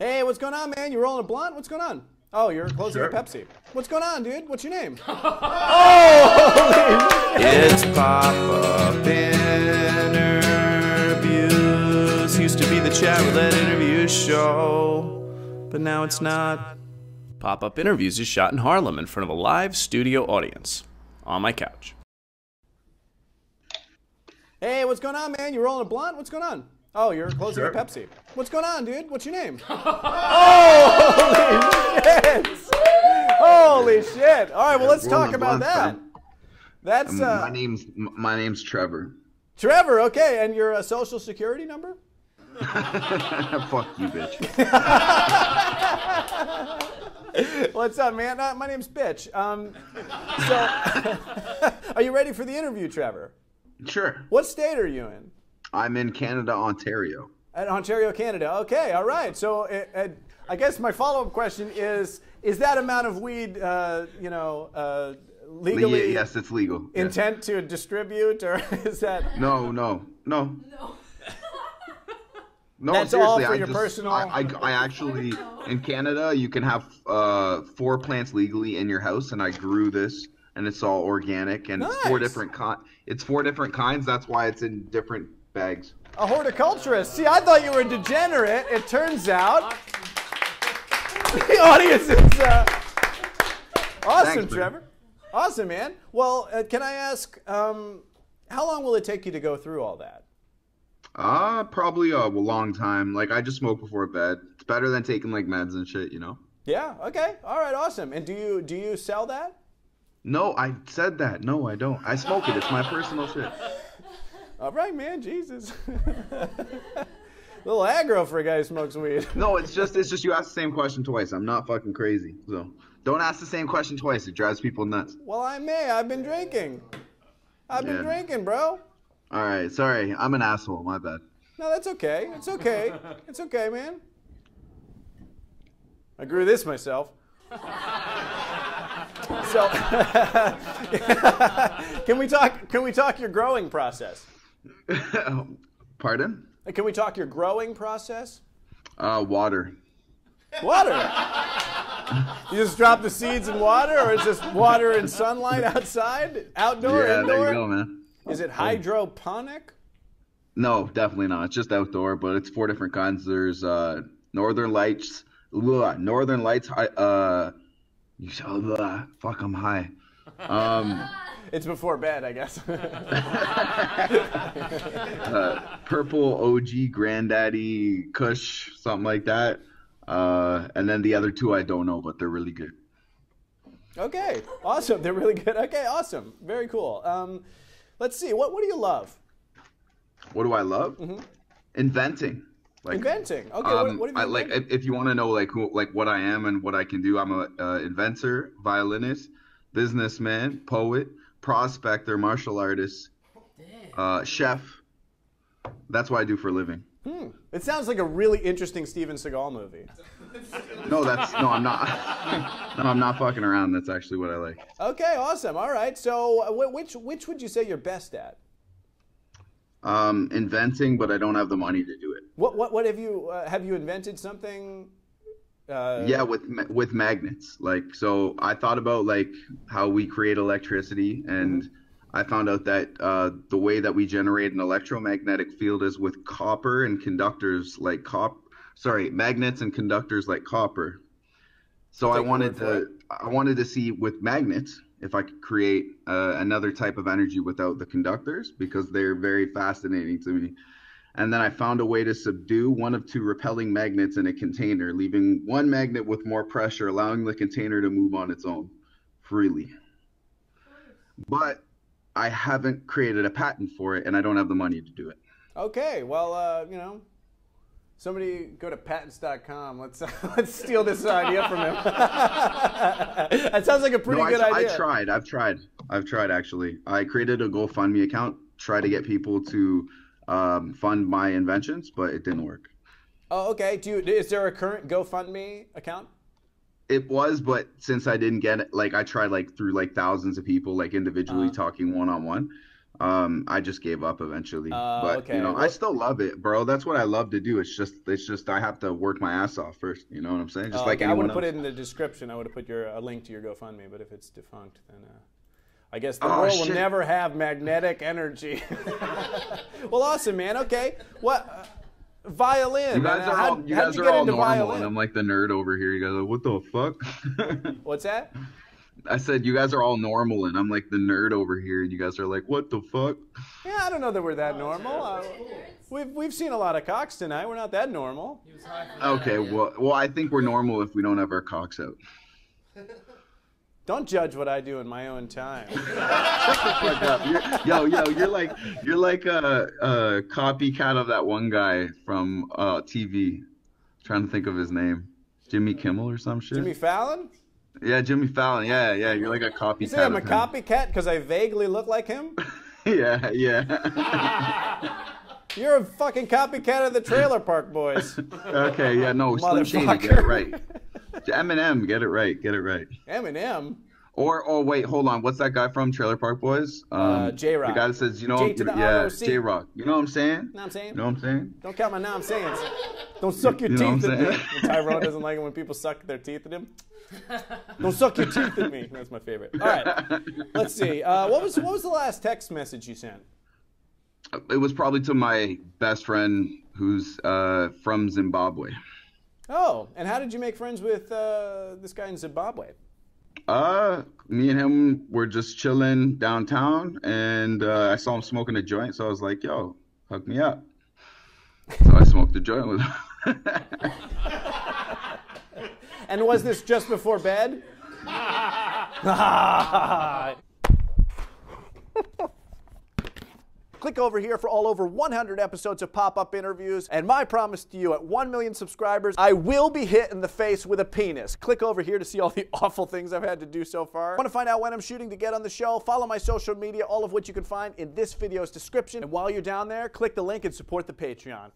Hey, what's going on, man? You rolling a blunt? What's going on? Oh, you're closing a Pepsi. What's going on, dude? What's your name? Oh! It's Pop-Up Interviews. Used to be the chat roulette interview show, but now it's not. Pop-Up Interviews is shot in Harlem in front of a live studio audience. On my couch. Hey, what's going on, man? You rolling a blunt? What's going on? Oh, you're closing a Pepsi. What's going on, dude? What's your name? Oh, holy shit! Holy shit! All right, well, let's talk about that. That's my name's Trevor. Trevor, okay, and your social security number? Fuck you, bitch. What's up, man? My name's Bitch. Are you ready for the interview, Trevor? Sure. What state are you in? I'm in Canada, Ontario. At Ontario, Canada. Okay, all right. So I guess my follow-up question is that amount of weed, legally? Yes, it's legal. Intent to distribute, or is that? No. No, that's seriously, all for your personal. I actually, in Canada, you can have 4 plants legally in your house, and I grew this, and it's all organic, and it's 4 different kinds. That's why it's in different bags. A horticulturist. See, I thought you were a degenerate. It turns out the audience is awesome. Thanks, Trevor. Awesome, man. Well, can I ask, how long will it take you to go through all that? Probably a long time. Like, I just smoke before bed. It's better than taking like meds and shit, you know? Yeah. Okay. All right. Awesome. And do you sell that? No, I said that. No, I don't. I smoke it. It's my personal shit. All right, man. Jesus. Little aggro for a guy who smokes weed. No, it's just you ask the same question twice. I'm not fucking crazy. So don't ask the same question twice. It drives people nuts. Well, I may. I've been drinking. I've been drinking, bro. All right, sorry, I'm an asshole, my bad. No, that's okay, it's okay. It's okay, man. I grew this myself. So, can we talk your growing process? Pardon? Can we talk your growing process? Water. Water? You just drop the seeds in water, or is this water and sunlight outside? Outdoor, yeah, indoor? Yeah, there you go, man. Is it hydroponic? No, definitely not. It's just outdoor, but it's 4 different kinds. There's Northern Lights. Fuck, I'm high. It's before bed, I guess. Purple OG Granddaddy Kush, something like that. And then the other 2 I don't know, but they're really good. Okay, awesome. They're really good. Okay, awesome. Very cool. Let's see. What do you love? What do I love? Mm-hmm. Inventing. Like, inventing. Okay. What have you like? If you want to know like who, like what I am and what I can do, I'm a inventor, violinist, businessman, poet, prospector, martial artist, chef. That's what I do for a living. Hmm. It sounds like a really interesting Steven Seagal movie. No, I'm not. No, I'm not fucking around. That's actually what I like. Okay, awesome. All right. So, which would you say you're best at? Inventing, but I don't have the money to do it. What have you invented something? Yeah, with magnets. Like, so I thought about like how we create electricity, and I found out that the way that we generate an electromagnetic field is with copper and conductors like magnets and conductors like copper. So I wanted to see with magnets if I could create another type of energy without the conductors, because they're very fascinating to me. And then I found a way to subdue one of 2 repelling magnets in a container, leaving one magnet with more pressure, allowing the container to move on its own freely. But I haven't created a patent for it, and I don't have the money to do it. Okay, well, somebody go to patents.com. Let's steal this idea from him. That sounds like a pretty good idea. I've tried actually. I created a GoFundMe account, try to get people to fund my inventions, but it didn't work. Oh, okay. Is there a current GoFundMe account? It was, but since I didn't get it, like I tried like through like thousands of people, like individually talking one-on-one. I just gave up eventually, but okay. You know, I still love it, bro. That's what I love to do. It's just I have to work my ass off first. You know what I'm saying? Just like anyone I would have put it in the description. I would have put a link to your GoFundMe, but if it's defunct, then I guess the world will never have magnetic energy. Well, awesome, man. Okay, what? Violin. You guys are all normal, violin? And I'm like the nerd over here. You guys are like, what the fuck? What's that? I said, you guys are all normal, and I'm like the nerd over here, and you guys are like, what the fuck? Yeah, I don't know that we're that normal. We've seen a lot of cocks tonight. We're not that normal. Okay, well, I think we're normal if we don't have our cocks out. Don't judge what I do in my own time. You're like a copycat of that one guy from TV. I'm trying to think of his name, Jimmy Kimmel or some shit. Jimmy Fallon. Yeah, Jimmy Fallon. Yeah, yeah. You're like a copycat. You say I'm a copycat because I vaguely look like him? Yeah, yeah. You're a fucking copycat of the Trailer Park Boys. Okay, yeah, no, Slim Shady, get it right. Eminem, get it right, get it right. Eminem? Or, oh, wait, hold on. What's that guy from Trailer Park Boys? J-Rock. The guy that says, you know, yeah, J-Rock. You know what I'm saying? Know what I'm saying? You know what I'm saying? Don't count my nom sayings. Don't suck your teeth at me. Tyrone doesn't like it when people suck their teeth at him. Don't suck your teeth at me. That's my favorite. All right, let's see. What was the last text message you sent? It was probably to my best friend who's from Zimbabwe. Oh, and how did you make friends with this guy in Zimbabwe? Me and him were just chilling downtown, and I saw him smoking a joint, so I was like, yo, hook me up. So I smoked a joint with him. And was this just before bed? Click over here for all over 100 episodes of Pop-Up Interviews. And my promise to you, at 1 million subscribers, I will be hit in the face with a penis. Click over here to see all the awful things I've had to do so far. Want to find out when I'm shooting to get on the show? Follow my social media, all of which you can find in this video's description. And while you're down there, click the link and support the Patreon.